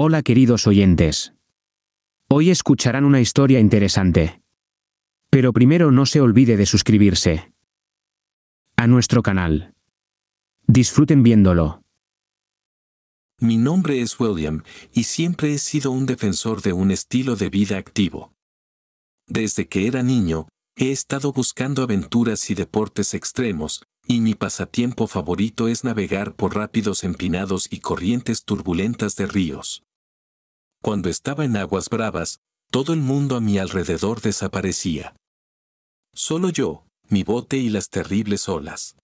Hola queridos oyentes. Hoy escucharán una historia interesante. Pero primero no se olvide de suscribirse a nuestro canal. Disfruten viéndolo. Mi nombre es William, y siempre he sido un defensor de un estilo de vida activo. Desde que era niño, he estado buscando aventuras y deportes extremos, y mi pasatiempo favorito es navegar por rápidos empinados y corrientes turbulentas de ríos. Cuando estaba en aguas bravas, todo el mundo a mi alrededor desaparecía. Solo yo, mi bote y las terribles olas.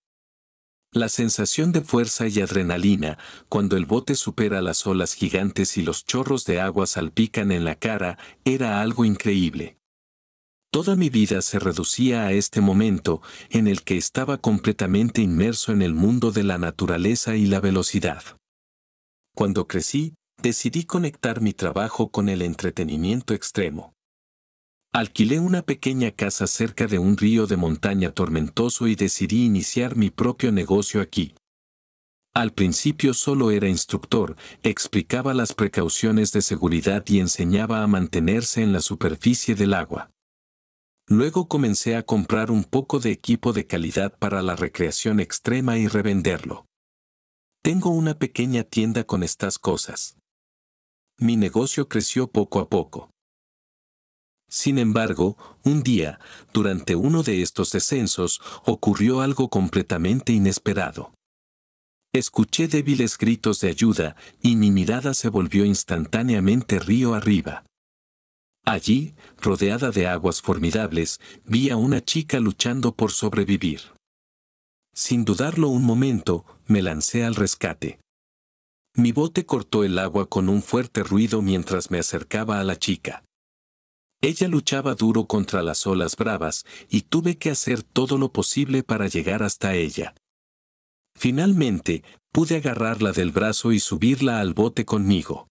La sensación de fuerza y adrenalina, cuando el bote supera las olas gigantes y los chorros de agua salpican en la cara, era algo increíble. Toda mi vida se reducía a este momento, en el que estaba completamente inmerso en el mundo de la naturaleza y la velocidad. Cuando crecí, decidí conectar mi trabajo con el entretenimiento extremo. Alquilé una pequeña casa cerca de un río de montaña tormentoso y decidí iniciar mi propio negocio aquí. Al principio solo era instructor, explicaba las precauciones de seguridad y enseñaba a mantenerse en la superficie del agua. Luego comencé a comprar un poco de equipo de calidad para la recreación extrema y revenderlo. Tengo una pequeña tienda con estas cosas. Mi negocio creció poco a poco. Sin embargo, un día, durante uno de estos descensos, ocurrió algo completamente inesperado. Escuché débiles gritos de ayuda y mi mirada se volvió instantáneamente río arriba. Allí, rodeada de aguas formidables, vi a una chica luchando por sobrevivir. Sin dudarlo un momento, me lancé al rescate. Mi bote cortó el agua con un fuerte ruido mientras me acercaba a la chica. Ella luchaba duro contra las olas bravas y tuve que hacer todo lo posible para llegar hasta ella. Finalmente, pude agarrarla del brazo y subirla al bote conmigo.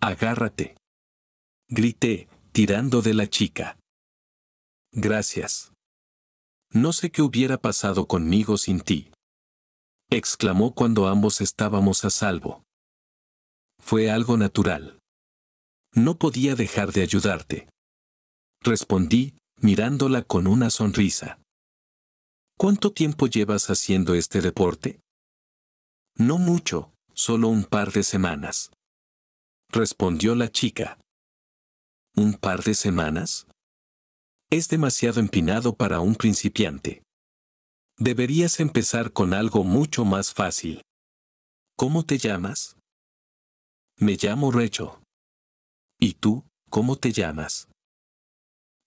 «Agárrate», grité, tirando de la chica. «Gracias. No sé qué hubiera pasado conmigo sin ti», exclamó cuando ambos estábamos a salvo. «Fue algo natural. No podía dejar de ayudarte», respondí, mirándola con una sonrisa. «¿Cuánto tiempo llevas haciendo este deporte?» «No mucho, solo un par de semanas», respondió la chica. «¿Un par de semanas? Es demasiado empinado para un principiante. Deberías empezar con algo mucho más fácil. ¿Cómo te llamas?» «Me llamo Rachel. ¿Y tú, cómo te llamas?»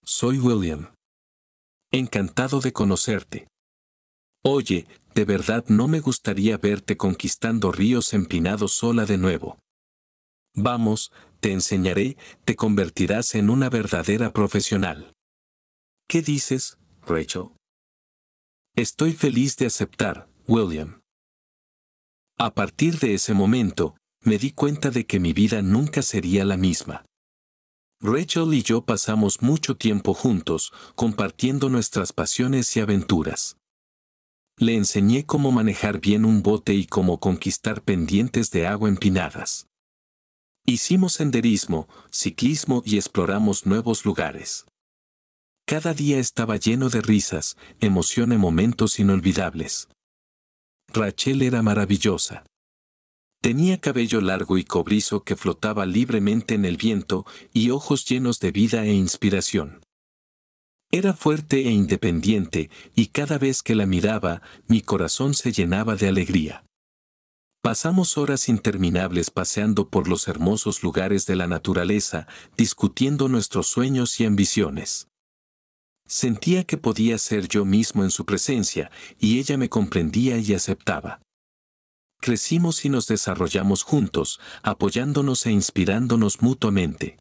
«Soy William. Encantado de conocerte. Oye, de verdad no me gustaría verte conquistando ríos empinados sola de nuevo. Vamos, te enseñaré, te convertirás en una verdadera profesional. ¿Qué dices, Rachel?» «Estoy feliz de aceptar, William». A partir de ese momento, me di cuenta de que mi vida nunca sería la misma. Rachel y yo pasamos mucho tiempo juntos, compartiendo nuestras pasiones y aventuras. Le enseñé cómo manejar bien un bote y cómo conquistar pendientes de agua empinadas. Hicimos senderismo, ciclismo y exploramos nuevos lugares. Cada día estaba lleno de risas, emoción y momentos inolvidables. Rachel era maravillosa. Tenía cabello largo y cobrizo que flotaba libremente en el viento y ojos llenos de vida e inspiración. Era fuerte e independiente, y cada vez que la miraba, mi corazón se llenaba de alegría. Pasamos horas interminables paseando por los hermosos lugares de la naturaleza, discutiendo nuestros sueños y ambiciones. Sentía que podía ser yo mismo en su presencia, y ella me comprendía y aceptaba. Crecimos y nos desarrollamos juntos, apoyándonos e inspirándonos mutuamente.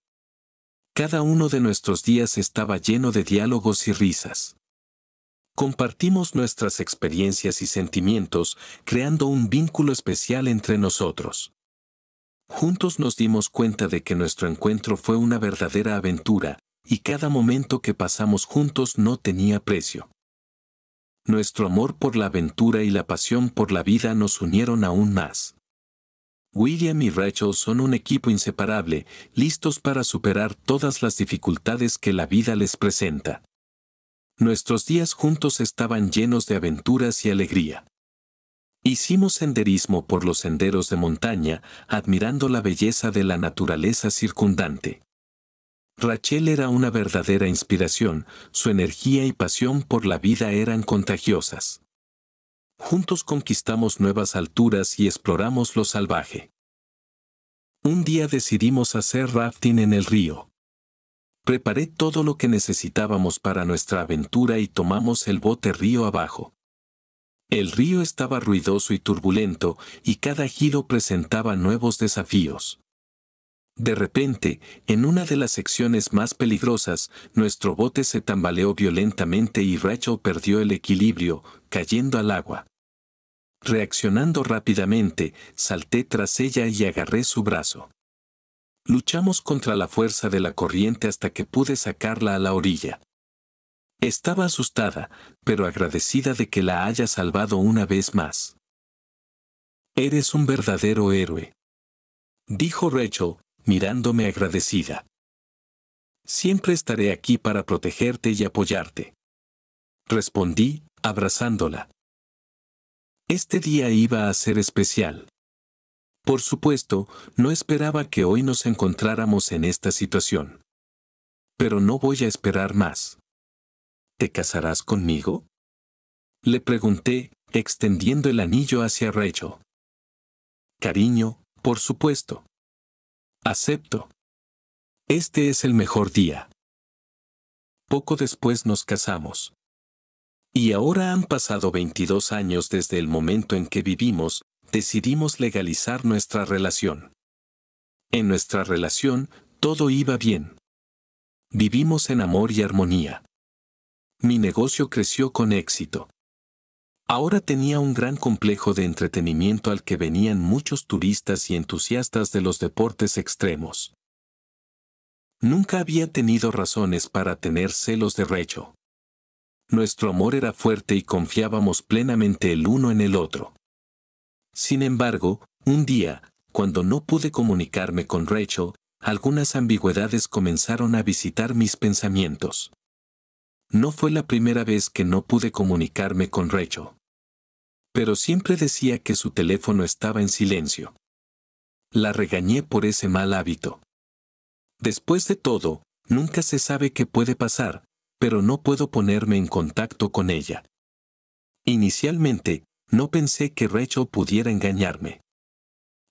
Cada uno de nuestros días estaba lleno de diálogos y risas. Compartimos nuestras experiencias y sentimientos, creando un vínculo especial entre nosotros. Juntos nos dimos cuenta de que nuestro encuentro fue una verdadera aventura, y cada momento que pasamos juntos no tenía precio. Nuestro amor por la aventura y la pasión por la vida nos unieron aún más. William y Rachel son un equipo inseparable, listos para superar todas las dificultades que la vida les presenta. Nuestros días juntos estaban llenos de aventuras y alegría. Hicimos senderismo por los senderos de montaña, admirando la belleza de la naturaleza circundante. Rachel era una verdadera inspiración, su energía y pasión por la vida eran contagiosas. Juntos conquistamos nuevas alturas y exploramos lo salvaje. Un día decidimos hacer rafting en el río. Preparé todo lo que necesitábamos para nuestra aventura y tomamos el bote río abajo. El río estaba ruidoso y turbulento, y cada giro presentaba nuevos desafíos. De repente, en una de las secciones más peligrosas, nuestro bote se tambaleó violentamente y Rachel perdió el equilibrio, cayendo al agua. Reaccionando rápidamente, salté tras ella y agarré su brazo. Luchamos contra la fuerza de la corriente hasta que pude sacarla a la orilla. Estaba asustada, pero agradecida de que la haya salvado una vez más. «Eres un verdadero héroe», dijo Rachel, mirándome agradecida. «Siempre estaré aquí para protegerte y apoyarte», respondí, abrazándola. Este día iba a ser especial. Por supuesto, no esperaba que hoy nos encontráramos en esta situación. Pero no voy a esperar más. ¿Te casarás conmigo?, le pregunté, extendiendo el anillo hacia Rachel. Cariño, por supuesto. Acepto. Este es el mejor día. Poco después nos casamos. Y ahora han pasado 22 años desde el momento en que vivimos, decidimos legalizar nuestra relación. En nuestra relación, todo iba bien. Vivimos en amor y armonía. Mi negocio creció con éxito. Ahora tenía un gran complejo de entretenimiento al que venían muchos turistas y entusiastas de los deportes extremos. Nunca había tenido razones para tener celos de Rachel. Nuestro amor era fuerte y confiábamos plenamente el uno en el otro. Sin embargo, un día, cuando no pude comunicarme con Rachel, algunas ambigüedades comenzaron a visitar mis pensamientos. No fue la primera vez que no pude comunicarme con Rachel. Pero siempre decía que su teléfono estaba en silencio. La regañé por ese mal hábito. Después de todo, nunca se sabe qué puede pasar, pero no puedo ponerme en contacto con ella. Inicialmente, no pensé que Rachel pudiera engañarme.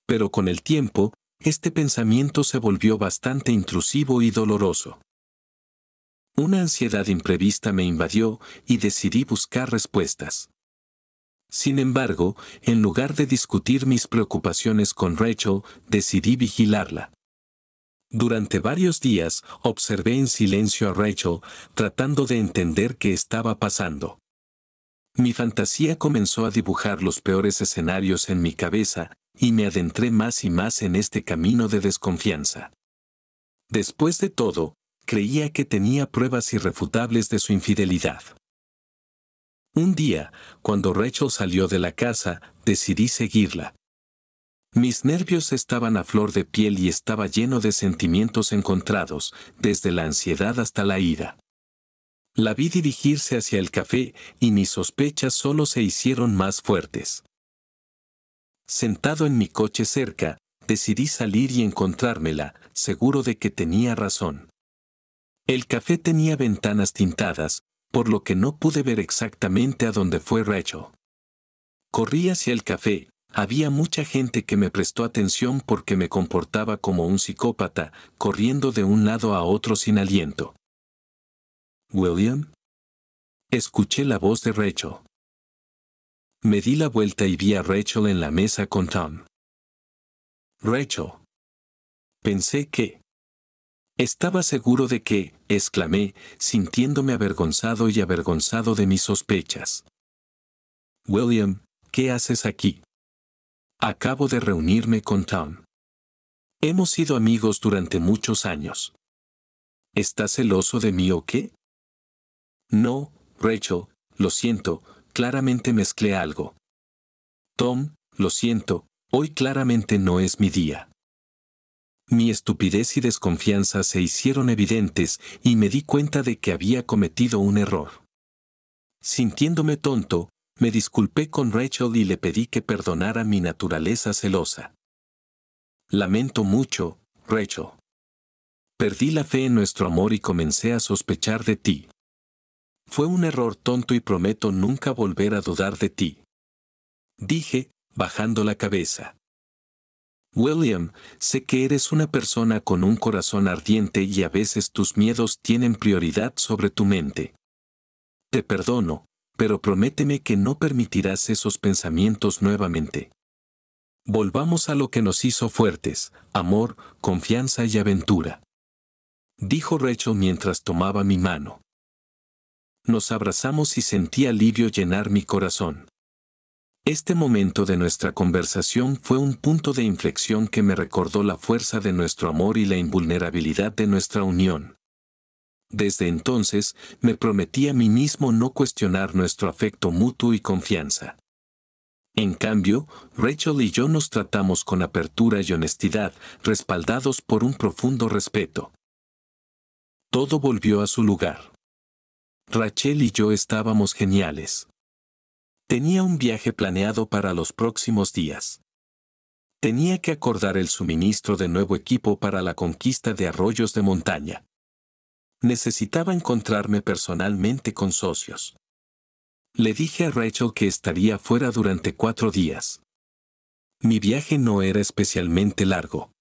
Pero con el tiempo, este pensamiento se volvió bastante intrusivo y doloroso. Una ansiedad imprevista me invadió y decidí buscar respuestas. Sin embargo, en lugar de discutir mis preocupaciones con Rachel, decidí vigilarla. Durante varios días, observé en silencio a Rachel, tratando de entender qué estaba pasando. Mi fantasía comenzó a dibujar los peores escenarios en mi cabeza, y me adentré más y más en este camino de desconfianza. Después de todo, creía que tenía pruebas irrefutables de su infidelidad. Un día, cuando Rachel salió de la casa, decidí seguirla. Mis nervios estaban a flor de piel y estaba lleno de sentimientos encontrados, desde la ansiedad hasta la ira. La vi dirigirse hacia el café y mis sospechas solo se hicieron más fuertes. Sentado en mi coche cerca, decidí salir y encontrármela, seguro de que tenía razón. El café tenía ventanas tintadas, por lo que no pude ver exactamente a dónde fue Rachel. Corrí hacia el café. Había mucha gente que me prestó atención porque me comportaba como un psicópata, corriendo de un lado a otro sin aliento. «¿William?», escuché la voz de Rachel. Me di la vuelta y vi a Rachel en la mesa con Tom. «Rachel». Pensé que... Estaba seguro de que, exclamé, sintiéndome avergonzado y avergonzado de mis sospechas. «William, ¿qué haces aquí?». Acabo de reunirme con Tom. Hemos sido amigos durante muchos años. ¿Estás celoso de mí o qué? No, Rachel, lo siento, claramente mezclé algo. Tom, lo siento, Hoy claramente no es mi día. Mi estupidez y desconfianza se hicieron evidentes y me di cuenta de que había cometido un error. Sintiéndome tonto, me disculpé con Rachel y le pedí que perdonara mi naturaleza celosa. Lamento mucho, Rachel. Perdí la fe en nuestro amor y comencé a sospechar de ti. Fue un error tonto y prometo nunca volver a dudar de ti. Dije, bajando la cabeza. William, sé que eres una persona con un corazón ardiente y a veces tus miedos tienen prioridad sobre tu mente. Te perdono, pero prométeme que no permitirás esos pensamientos nuevamente. Volvamos a lo que nos hizo fuertes, amor, confianza y aventura. Dijo Rachel mientras tomaba mi mano. Nos abrazamos y sentí alivio llenar mi corazón. Este momento de nuestra conversación fue un punto de inflexión que me recordó la fuerza de nuestro amor y la invulnerabilidad de nuestra unión. Desde entonces, me prometí a mí mismo no cuestionar nuestro afecto mutuo y confianza. En cambio, Rachel y yo nos tratamos con apertura y honestidad, respaldados por un profundo respeto. Todo volvió a su lugar. Rachel y yo estábamos geniales. Tenía un viaje planeado para los próximos días. Tenía que acordar el suministro de nuevo equipo para la conquista de arroyos de montaña. Necesitaba encontrarme personalmente con socios. Le dije a Rachel que estaría fuera durante 4 días. Mi viaje no era especialmente largo.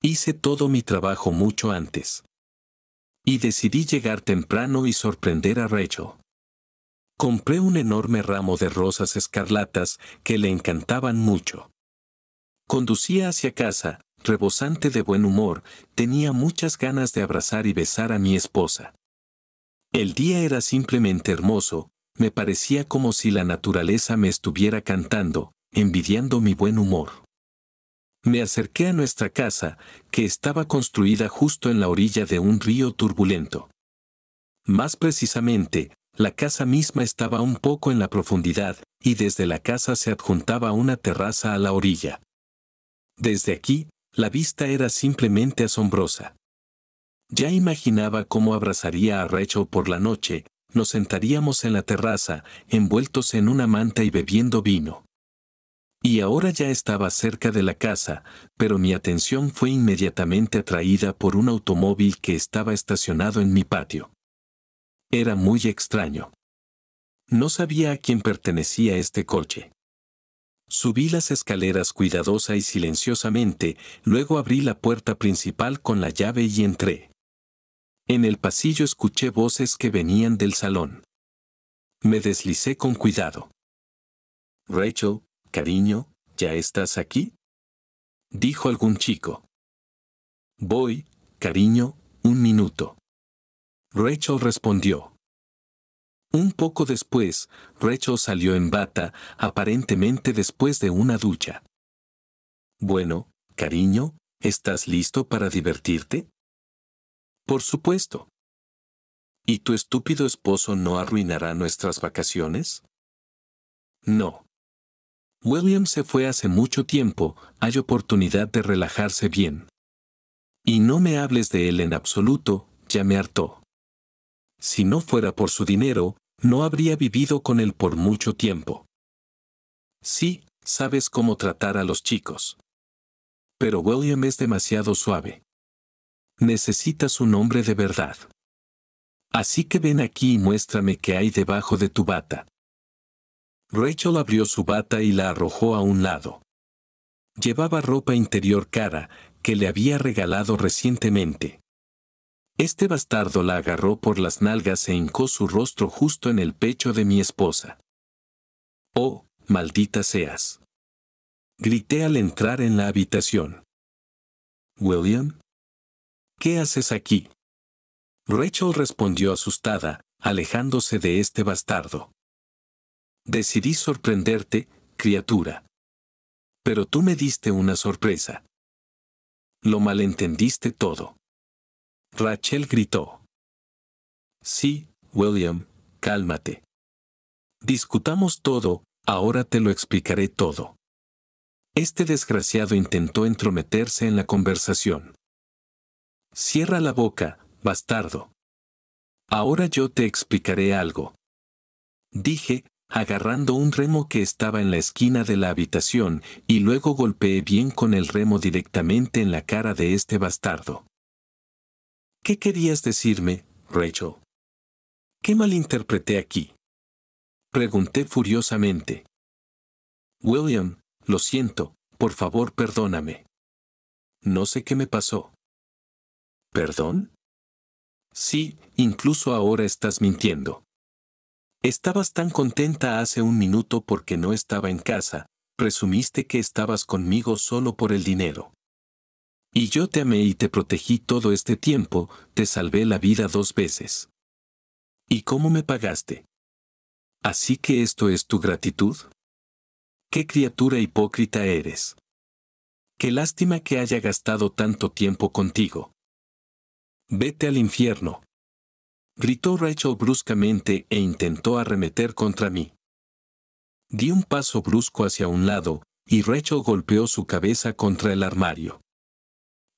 Hice todo mi trabajo mucho antes. Y decidí llegar temprano y sorprender a Rachel. Compré un enorme ramo de rosas escarlatas que le encantaban mucho. Conducía hacia casa, rebosante de buen humor, tenía muchas ganas de abrazar y besar a mi esposa. El día era simplemente hermoso, me parecía como si la naturaleza me estuviera cantando, envidiando mi buen humor. Me acerqué a nuestra casa, que estaba construida justo en la orilla de un río turbulento. Más precisamente, la casa misma estaba un poco en la profundidad, y desde la casa se adjuntaba una terraza a la orilla. Desde aquí, la vista era simplemente asombrosa. Ya imaginaba cómo abrazaría a Rachel por la noche, nos sentaríamos en la terraza, envueltos en una manta y bebiendo vino. Y ahora ya estaba cerca de la casa, pero mi atención fue inmediatamente atraída por un automóvil que estaba estacionado en mi patio. Era muy extraño. No sabía a quién pertenecía este coche. Subí las escaleras cuidadosa y silenciosamente, luego abrí la puerta principal con la llave y entré. En el pasillo escuché voces que venían del salón. Me deslicé con cuidado. Rachel, cariño, ¿ya estás aquí? Dijo algún chico. Voy, cariño, un minuto. Rachel respondió. Un poco después, Rachel salió en bata, aparentemente después de una ducha. Bueno, cariño, ¿estás listo para divertirte? Por supuesto. ¿Y tu estúpido esposo no arruinará nuestras vacaciones? No. William se fue hace mucho tiempo, hay oportunidad de relajarse bien. Y no me hables de él en absoluto, ya me hartó. Si no fuera por su dinero, no habría vivido con él por mucho tiempo. Sí, sabes cómo tratar a los chicos. Pero William es demasiado suave. Necesitas un hombre de verdad. Así que ven aquí y muéstrame qué hay debajo de tu bata. Rachel abrió su bata y la arrojó a un lado. Llevaba ropa interior cara, que le había regalado recientemente. Este bastardo la agarró por las nalgas e hincó su rostro justo en el pecho de mi esposa. ¡Oh, maldita seas! Grité al entrar en la habitación. ¿William? ¿Qué haces aquí? Rachel respondió asustada, alejándose de este bastardo. Decidí sorprenderte, criatura. Pero tú me diste una sorpresa. Lo malentendiste todo. Rachel gritó. Sí, William, cálmate. Discutamos todo, ahora te lo explicaré todo. Este desgraciado intentó entrometerse en la conversación. Cierra la boca, bastardo. Ahora yo te explicaré algo. Dije, agarrando un remo que estaba en la esquina de la habitación, y luego golpeé bien con el remo directamente en la cara de este bastardo. ¿Qué querías decirme, Rachel? ¿Qué malinterpreté aquí? Pregunté furiosamente. William, lo siento, por favor perdóname. No sé qué me pasó. ¿Perdón? Sí, incluso ahora estás mintiendo. Estabas tan contenta hace un minuto porque no estaba en casa, presumiste que estabas conmigo solo por el dinero. Y yo te amé y te protegí todo este tiempo, te salvé la vida 2 veces. ¿Y cómo me pagaste? ¿Así que esto es tu gratitud? ¡Qué criatura hipócrita eres! ¡Qué lástima que haya gastado tanto tiempo contigo! ¡Vete al infierno! Gritó Rachel bruscamente e intentó arremeter contra mí. Di un paso brusco hacia un lado, y Rachel golpeó su cabeza contra el armario.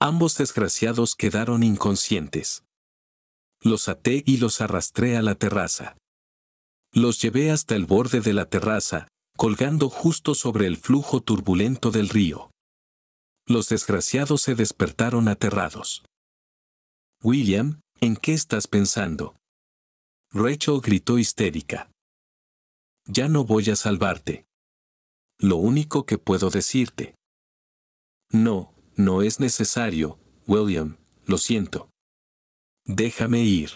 Ambos desgraciados quedaron inconscientes. Los até y los arrastré a la terraza. Los llevé hasta el borde de la terraza, colgando justo sobre el flujo turbulento del río. Los desgraciados se despertaron aterrados. William, ¿en qué estás pensando? Rachel gritó histérica. Ya no voy a salvarte. Lo único que puedo decirte. No, no es necesario, William, lo siento. Déjame ir.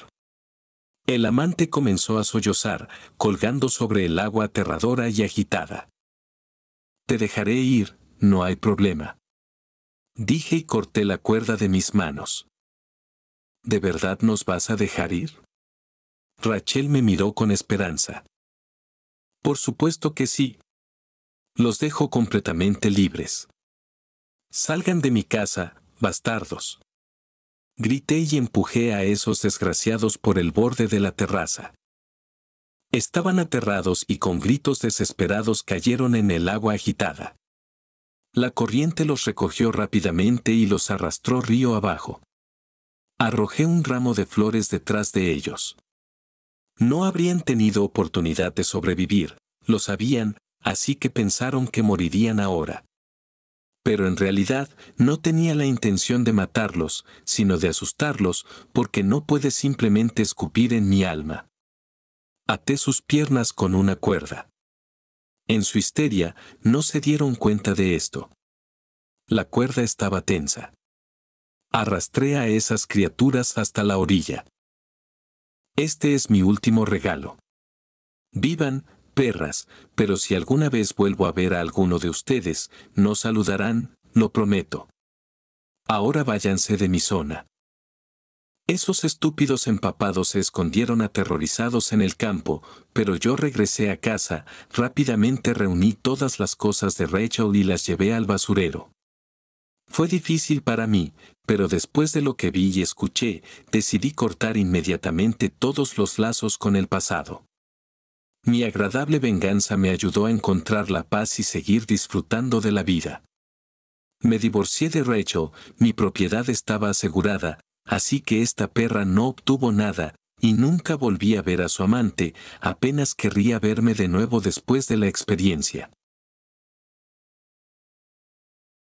El amante comenzó a sollozar, colgando sobre el agua aterradora y agitada. Te dejaré ir, no hay problema. Dije y corté la cuerda de mis manos. ¿De verdad nos vas a dejar ir? Rachel me miró con esperanza. Por supuesto que sí. Los dejo completamente libres. Salgan de mi casa, bastardos. Grité y empujé a esos desgraciados por el borde de la terraza. Estaban aterrados y con gritos desesperados cayeron en el agua agitada. La corriente los recogió rápidamente y los arrastró río abajo. Arrojé un ramo de flores detrás de ellos. No habrían tenido oportunidad de sobrevivir, lo sabían, así que pensaron que morirían ahora. Pero en realidad no tenía la intención de matarlos, sino de asustarlos, porque no puede simplemente escupir en mi alma. Até sus piernas con una cuerda. En su histeria, no se dieron cuenta de esto. La cuerda estaba tensa. Arrastré a esas criaturas hasta la orilla. Este es mi último regalo. Vivan, perras, pero si alguna vez vuelvo a ver a alguno de ustedes, no saludarán, lo prometo. Ahora váyanse de mi zona. Esos estúpidos empapados se escondieron aterrorizados en el campo, pero yo regresé a casa, rápidamente reuní todas las cosas de Rachel y las llevé al basurero. Fue difícil para mí, pero después de lo que vi y escuché, decidí cortar inmediatamente todos los lazos con el pasado. Mi agradable venganza me ayudó a encontrar la paz y seguir disfrutando de la vida. Me divorcié de Rachel, mi propiedad estaba asegurada, así que esta perra no obtuvo nada, y nunca volví a ver a su amante, apenas querría verme de nuevo después de la experiencia.